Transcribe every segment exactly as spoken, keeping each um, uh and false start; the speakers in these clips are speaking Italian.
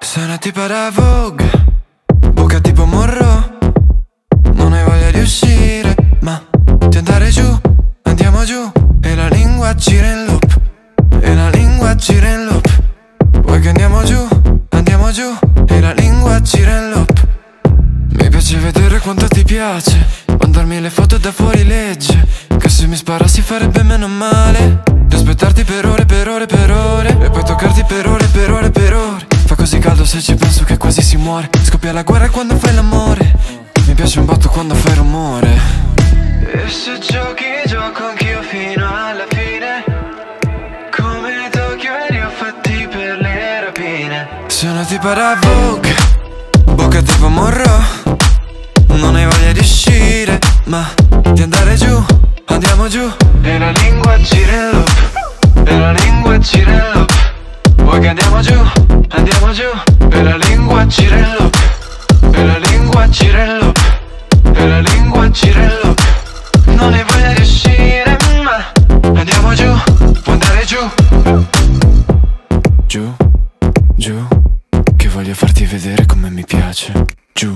Sono tipo la Vogue, buca tipo Monroe. Non hai voglia di uscire, ma di andare giù. Andiamo giù e la lingua gira in loop, e la lingua gira in loop. Vuoi che andiamo giù, andiamo giù e la lingua gira in loop. Mi piace vedere quanto ti piace, mandarmi le foto da fuori legge, che se mi sparassi farebbe meno male. Di aspettarti per ore, per ore, per ore, e poi toccarti per ore, per ore, per ore. Fa così caldo se ci penso che quasi si muore. Scoppia la guerra quando fai l'amore. Mi piace un botto quando fai rumore. E se giochi, gioco anch'io fino alla fine. Come Tokyo e Rio fatti per le rapine. Sono tipo la Vogue, buca tipo Monroe. Non hai voglia di uscire, ma di andare giù. Andiamo giù e la lingua gira in loop, e la lingua gira in loop. Vuoi che andiamo giù, andiamo giù e la lingua gira in loop, e la lingua gira in loop, e la lingua gira in loop. Non hai voglia di uscire, ma andiamo giù, puoi andare giù. Giù, giù, che voglio farti vedere come mi piace. Giù,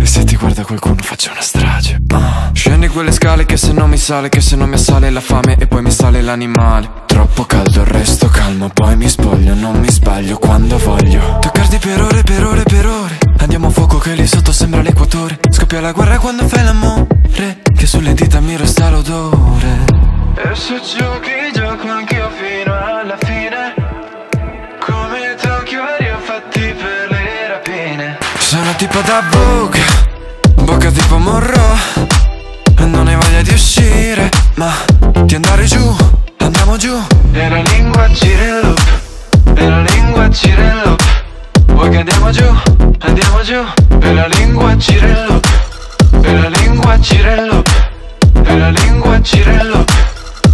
e se ti guarda qualcuno faccio una strage. ah. Scendi quelle scale che se no mi sale, che se no mi assale la fame e poi mi sale l'animale. Troppo caldo, resto calmo, poi mi spoglio, non mi sbaglio quando voglio. Toccarti per ore, per ore, per ore. Andiamo a fuoco che lì sotto sembra l'equatore. Scoppia la guerra quando fai l'amore, che sulle dita mi resta l'odore. E se giochi, gioco anch'io fino alla fine. Come Tokyo e Rio fatti per le rapine. Sono tipo da Vogue, bocca tipo Monroe. Non hai voglia di uscire, ma di andare giù. Andiamo giù e la lingua gira in loop, e la lingua gira in loop. Vuoi che andiamo giù, andiamo giù e la lingua gira in loop, e la lingua gira in loop, e la lingua gira in loop.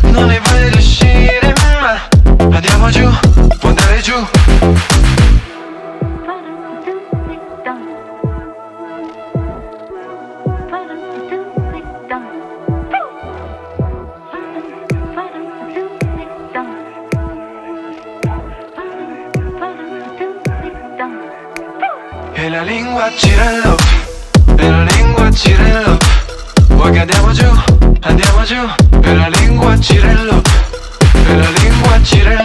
Non hai voglia di uscire, ma andiamo giù, può andare giù. E la lingua gira in loop, e la lingua gira in loop. Vuoi che andiamo giù, andiamo giù e la lingua gira in loop, e la lingua gira in loop.